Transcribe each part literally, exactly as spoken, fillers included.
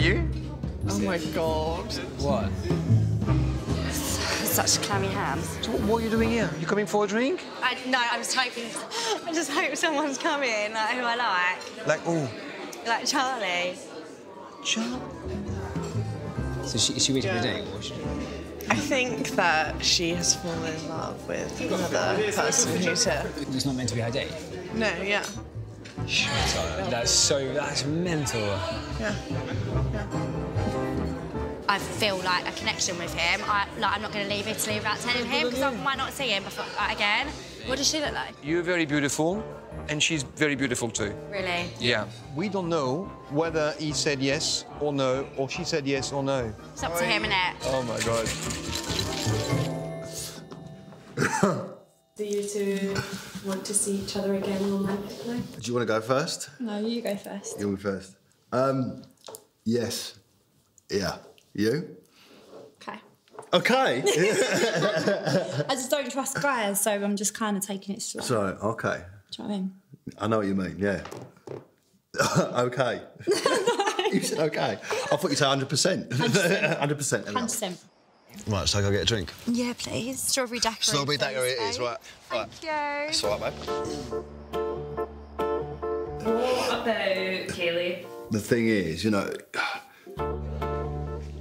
you? Oh my God. What? Such clammy hands. So what, what are you doing here? You coming for a drink? I, no, I'm just hoping... I just hope someone's coming, like, who I like. Like who? Like Charlie. Charlie? So she, is she waiting yeah. for a date? Or she... I think that she has fallen in love with another person who's her. It's not meant to be her date? No, yeah. Shut up. That's so... that's mental. Yeah. I feel like a connection with him. I, like, I'm not going to leave Italy without telling him because I might not see him before, like, again. What does she look like? You're very beautiful, and she's very beautiful too. Really? Yeah. We don't know whether he said yes or no, or she said yes or no. It's up to him, isn't it? Oh my God. Do you two want to see each other again or not? No? Do you want to go first? No, you go first. You go first. Um, yes. Yeah. You? Okay. Okay? I just don't trust guys, so I'm just kind of taking it slow. So, okay. Do you know what I mean? I know what you mean, yeah. Okay. You said okay. I thought you said one hundred percent. one hundred percent. one hundred percent. Right, so I go get a drink? Yeah, please. Strawberry Daiquiri. Strawberry Daiquiri it is, right. Thank right. you. It's all right, babe. What about Kayleigh? The thing is, you know...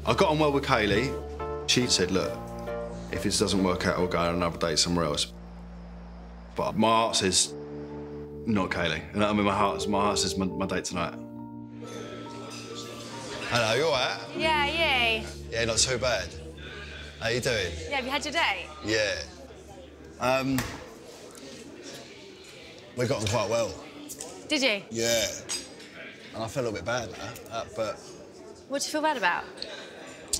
I got on well with Kayleigh. She said, look, if this doesn't work out, we'll go on another date somewhere else. But my heart says, not Kayleigh. You know what I mean? My heart, my heart says, my, my date tonight. Hello, you all right? Yeah, yeah. Yeah, not too bad. How you doing? Yeah, have you had your date? Yeah. Um... We got on quite well. Did you? Yeah. And I felt a little bit bad about that, but... What do you feel bad about?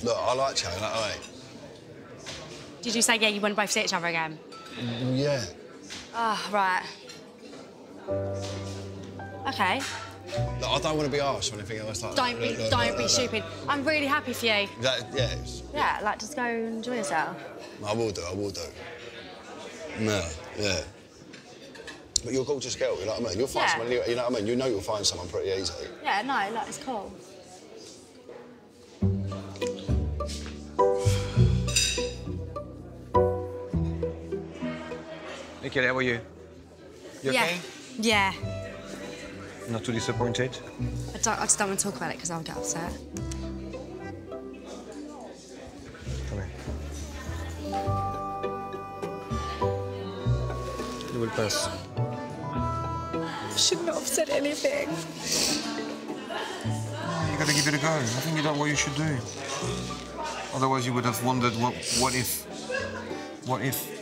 Look, I like chatting, I like, hey. Did you say, yeah, you want to both see each other again? Mm, yeah. Oh, right. OK. Look, I don't want to be harsh or anything else like don't that. Be, no, don't no, no, be no, stupid. No. I'm really happy for you. That, yeah, was, yeah. Yeah, like, just go and enjoy yourself. I will do, I will do. No, yeah. But you're a gorgeous girl, you know what I mean? You'll find yeah. someone, you know what I mean? You know you'll find someone pretty easy. Yeah, no, like, it's cool. Nikki, how are you? You yeah. okay? Yeah. Not too disappointed? I, don't, I just don't want to talk about it because I'll get upset. Come here. You will pass. I should not have said anything. You gotta give it a go. I think you know what you should do. Otherwise, you would have wondered what, what if. What if?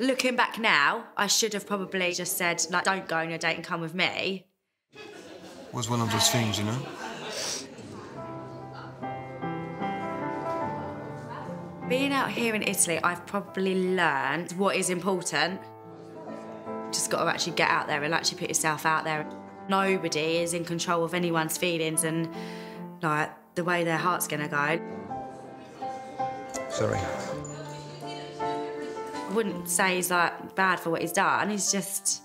Looking back now, I should have probably just said, like, don't go on your date and come with me. It was one of those things, you know? Being out here in Italy, I've probably learned what is important. Just got to actually get out there and actually put yourself out there. Nobody is in control of anyone's feelings and, like, the way their heart's gonna go. Sorry. I wouldn't say he's, like, bad for what he's done. He's just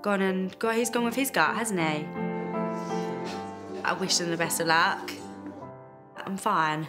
gone and... God, he's gone with his gut, hasn't he? I wish him the best of luck. I'm fine.